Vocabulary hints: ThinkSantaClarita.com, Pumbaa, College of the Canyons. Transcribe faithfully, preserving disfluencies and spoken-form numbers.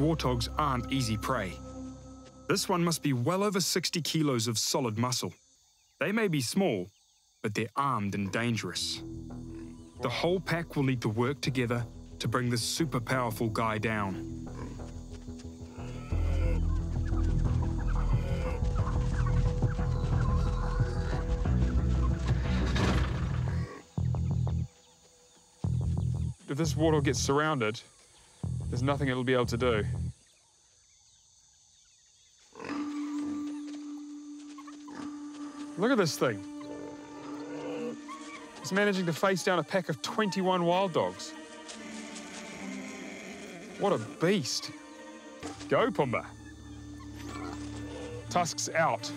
warthogs aren't easy prey. This one must be well over sixty kilos of solid muscle. They may be small, but they're armed and dangerous. The whole pack will need to work together to bring this super powerful guy down. If this warthog gets surrounded, there's nothing it'll be able to do. Look at this thing. It's managing to face down a pack of twenty-one wild dogs. What a beast. Go, Pumbaa. Tusks out.